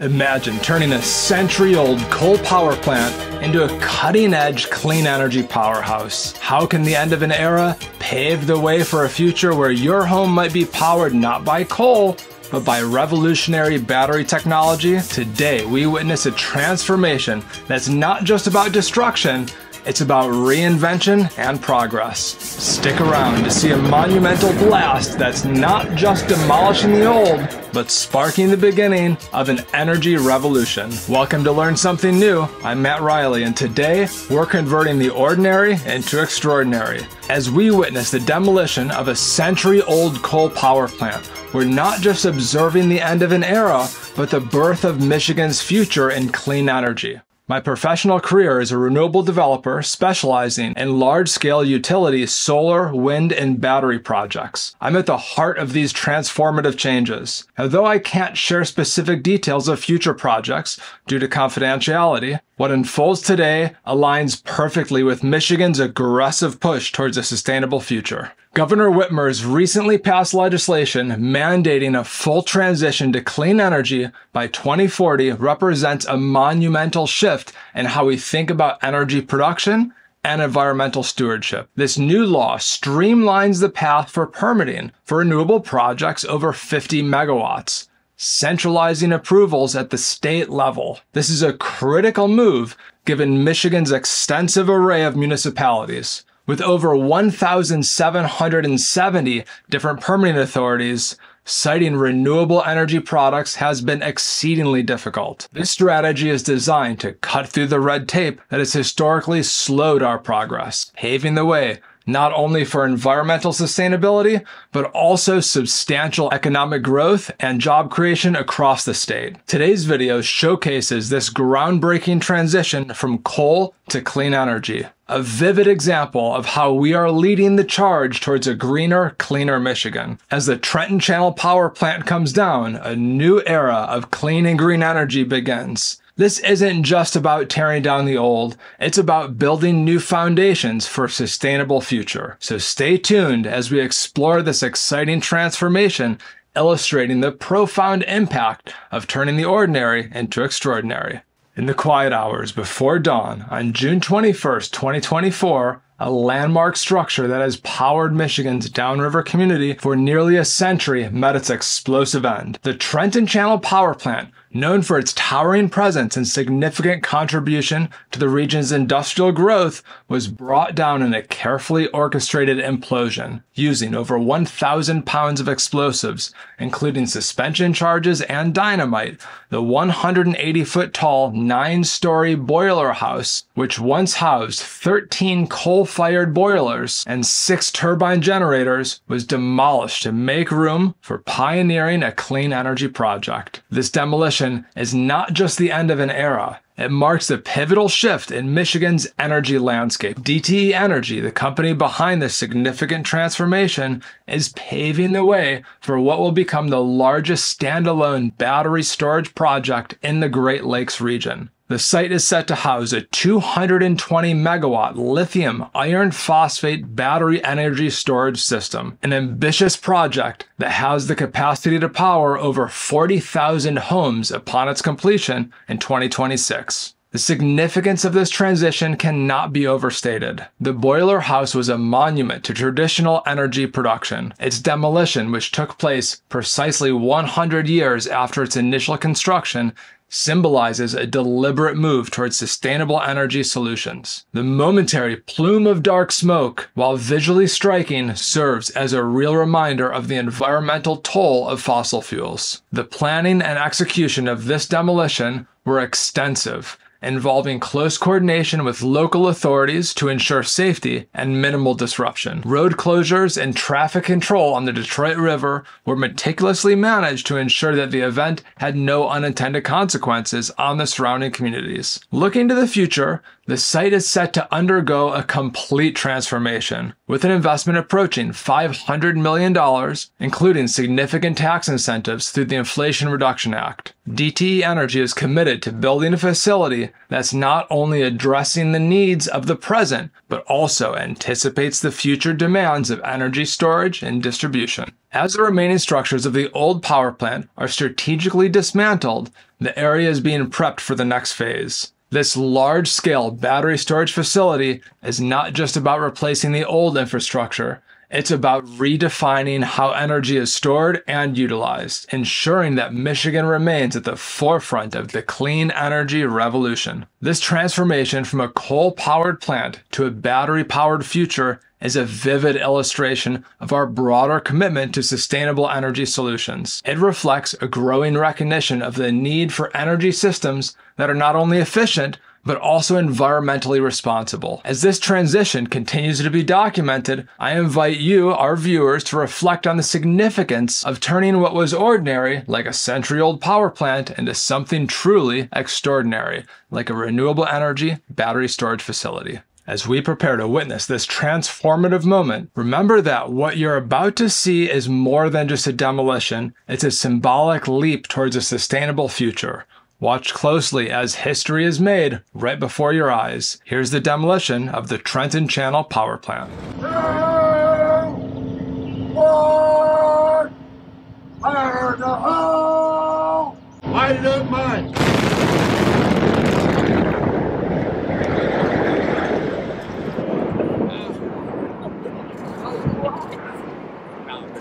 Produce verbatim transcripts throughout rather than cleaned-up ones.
Imagine turning a century-old coal power plant into a cutting-edge clean energy powerhouse. How can the end of an era pave the way for a future where your home might be powered not by coal, but by revolutionary battery technology? Today, we witness a transformation that's not just about destruction, it's about reinvention and progress. Stick around to see a monumental blast that's not just demolishing the old, but sparking the beginning of an energy revolution. Welcome to Learn Something New. I'm Matt Riley, and today we're converting the ordinary into extraordinary. As we witness the demolition of a century-old coal power plant, we're not just observing the end of an era, but the birth of Michigan's future in clean energy. My professional career is a renewable developer specializing in large-scale utility solar, wind, and battery projects. I'm at the heart of these transformative changes. Although I can't share specific details of future projects due to confidentiality, what unfolds today aligns perfectly with Michigan's aggressive push towards a sustainable future. Governor Whitmer's recently passed legislation mandating a full transition to clean energy by twenty forty represents a monumental shift in how we think about energy production and environmental stewardship. This new law streamlines the path for permitting for renewable projects over fifty megawatts, centralizing approvals at the state level. This is a critical move given Michigan's extensive array of municipalities. With over one thousand seven hundred seventy different permitting authorities, citing renewable energy products has been exceedingly difficult. This strategy is designed to cut through the red tape that has historically slowed our progress, paving the way not only for environmental sustainability, but also substantial economic growth and job creation across the state. Today's video showcases this groundbreaking transition from coal to clean energy. A vivid example of how we are leading the charge towards a greener, cleaner Michigan. As the Trenton Channel Power Plant comes down, a new era of clean and green energy begins. This isn't just about tearing down the old, it's about building new foundations for a sustainable future. So stay tuned as we explore this exciting transformation, illustrating the profound impact of turning the ordinary into extraordinary. In the quiet hours before dawn, on June twenty-first, twenty twenty-four, a landmark structure that has powered Michigan's downriver community for nearly a century met its explosive end. The Trenton Channel Power Plant, known for its towering presence and significant contribution to the region's industrial growth, was brought down in a carefully orchestrated implosion, using over one thousand pounds of explosives, including suspension charges and dynamite. The one hundred eighty foot tall, nine story boiler house, which once housed thirteen coal fired boilers and six turbine generators, was demolished to make room for pioneering a clean energy project. This demolition is not just the end of an era. It marks a pivotal shift in Michigan's energy landscape. D T E Energy, the company behind this significant transformation, is paving the way for what will become the largest standalone battery storage project in the Great Lakes region. The site is set to house a two hundred twenty megawatt lithium iron phosphate battery energy storage system, an ambitious project that has the capacity to power over forty thousand homes upon its completion in twenty twenty-six. The significance of this transition cannot be overstated. The boiler house was a monument to traditional energy production. Its demolition, which took place precisely one hundred years after its initial construction, symbolizes a deliberate move towards sustainable energy solutions. The momentary plume of dark smoke, while visually striking, serves as a real reminder of the environmental toll of fossil fuels. The planning and execution of this demolition were extensive, involving close coordination with local authorities to ensure safety and minimal disruption. Road closures and traffic control on the Detroit River were meticulously managed to ensure that the event had no unintended consequences on the surrounding communities. Looking to the future, the site is set to undergo a complete transformation, with an investment approaching five hundred million dollars, including significant tax incentives through the Inflation Reduction Act. D T E Energy is committed to building a facility that's not only addressing the needs of the present, but also anticipates the future demands of energy storage and distribution. As the remaining structures of the old power plant are strategically dismantled, the area is being prepped for the next phase. This large-scale battery storage facility is not just about replacing the old infrastructure. It's about redefining how energy is stored and utilized, ensuring that Michigan remains at the forefront of the clean energy revolution. This transformation from a coal-powered plant to a battery-powered future is a vivid illustration of our broader commitment to sustainable energy solutions. It reflects a growing recognition of the need for energy systems that are not only efficient, but also environmentally responsible. As this transition continues to be documented, I invite you, our viewers, to reflect on the significance of turning what was ordinary, like a century-old power plant, into something truly extraordinary, like a renewable energy battery storage facility. As we prepare to witness this transformative moment, remember that what you're about to see is more than just a demolition. It's a symbolic leap towards a sustainable future. Watch closely as history is made right before your eyes. Here's the demolition of the Trenton Channel Power Plant. Light it up, mine.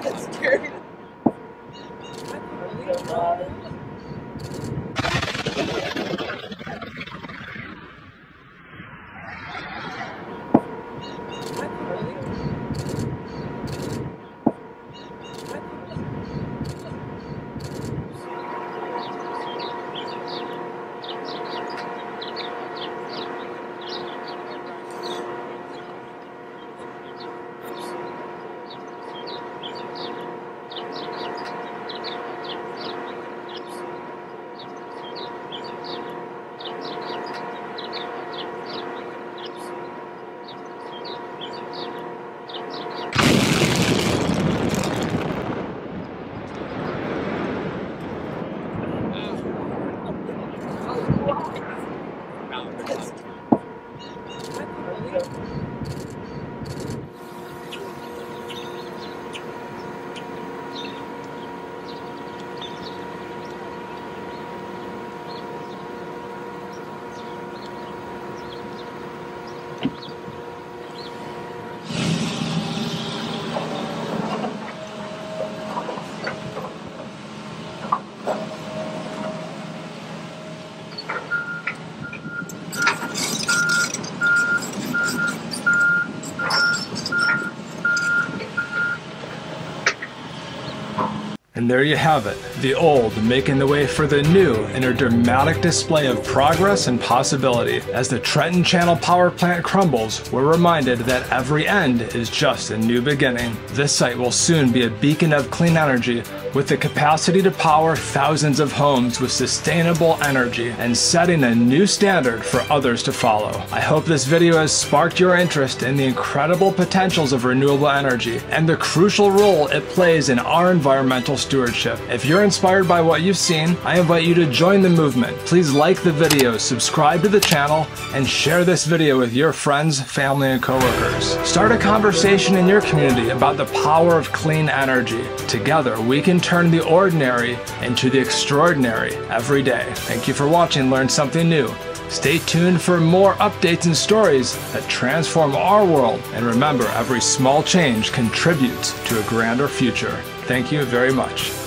That's scary. And there you have it, the old making the way for the new in a dramatic display of progress and possibility. As the Trenton Channel Power Plant crumbles, we're reminded that every end is just a new beginning. This site will soon be a beacon of clean energy, with the capacity to power thousands of homes with sustainable energy and setting a new standard for others to follow. I hope this video has sparked your interest in the incredible potentials of renewable energy and the crucial role it plays in our environmental stewardship. If you're inspired by what you've seen, I invite you to join the movement. Please like the video, subscribe to the channel, and share this video with your friends, family, and coworkers. Start a conversation in your community about the power of clean energy. Together, we can turn the ordinary into the extraordinary every day. Thank you for watching Learn Something New. Stay tuned for more updates and stories that transform our world. And remember, every small change contributes to a grander future. Thank you very much.